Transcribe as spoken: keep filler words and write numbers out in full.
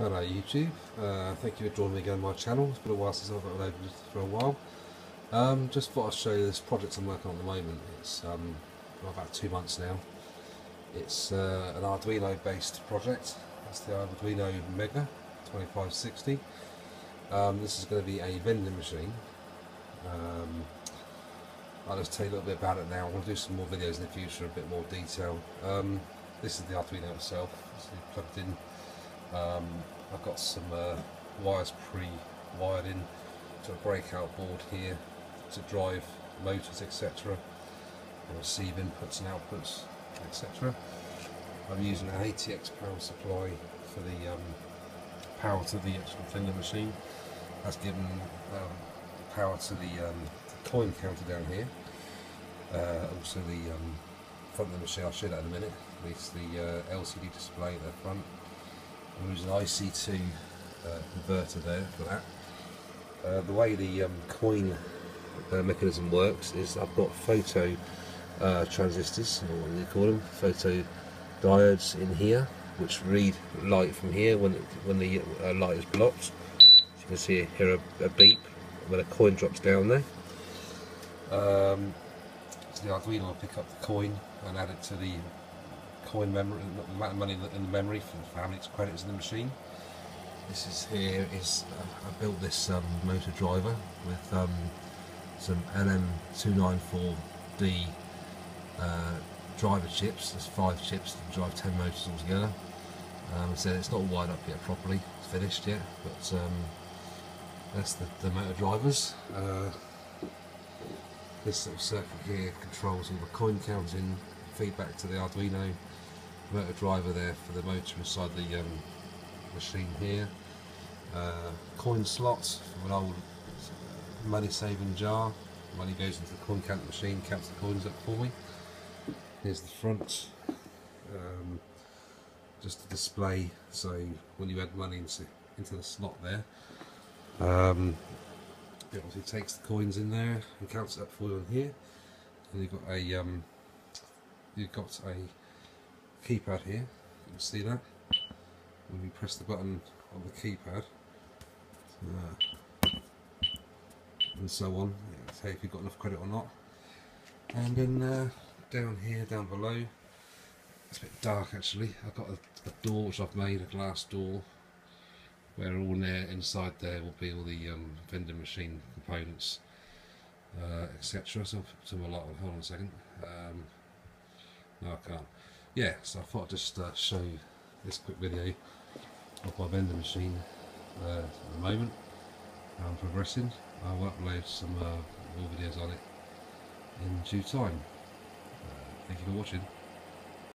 Hello YouTube, uh, thank you for joining me again on my channel. It's been a while since I've uploaded for a while. Um, just thought I'd show you this project I'm working on at the moment. It's um, about two months now. It's uh, an Arduino based project. That's the Arduino Mega twenty-five sixty. Um, this is going to be a vending machine. Um, I'll just tell you a little bit about it now. I want to do some more videos in the future, a bit more detail. Um, this is the Arduino itself. It's plugged in. Um, I've got some uh, wires pre-wired in to a breakout board here to drive motors, et cetera, and receive inputs and outputs, et cetera. I'm using an A T X power supply for the um, power to the actual vending machine. That's given um, power to the, um, the coin counter down here. Uh, also, the um, front of the machine, I'll show that in a minute. It's the uh, L C D display at the front. I'm using an I C two uh, converter there for that. Uh, the way the um, coin uh, mechanism works is I've got photo uh, transistors, or what do you call them, photo diodes in here, which read light from here when it, when the uh, light is blocked. So you can see here a, a beep when a coin drops down there. Um, so the Arduino will pick up the coin and add it to the coin memory, the amount of money in the memory for the family's credits in the machine. This is here is uh, I built this um, motor driver with um, some L M two ninety-four D uh, driver chips. There's five chips that drive ten motors all together. Um, so it's not wired up yet properly. It's finished yet, but um, that's the, the motor drivers. Uh, this little circuit here controls all the coin counting. Feedback to the Arduino motor driver there for the motor inside the um, machine here. Uh, coin slots for an old money saving jar. Money goes into the coin count machine, counts the coins up for me. Here's the front, um, just a display. So when you add money into, into the slot there, um, it obviously takes the coins in there and counts it up for you on here. And you've got a um, You've got a keypad here, you can see that. When you press the button on the keypad, uh, and so on, it'll say if you've got enough credit or not. And then uh, down here, down below, it's a bit dark actually. I've got a, a door which I've made, a glass door, where all there, inside there will be all the um, vending machine components, uh, et cetera. So I'll put some more light on, hold on a second. Um, No, I can't. Yeah, so I thought I'd just uh, show you this quick video of my vending machine uh, at the moment. I'm progressing. I will upload some uh, more videos on it in due time. Uh, thank you for watching.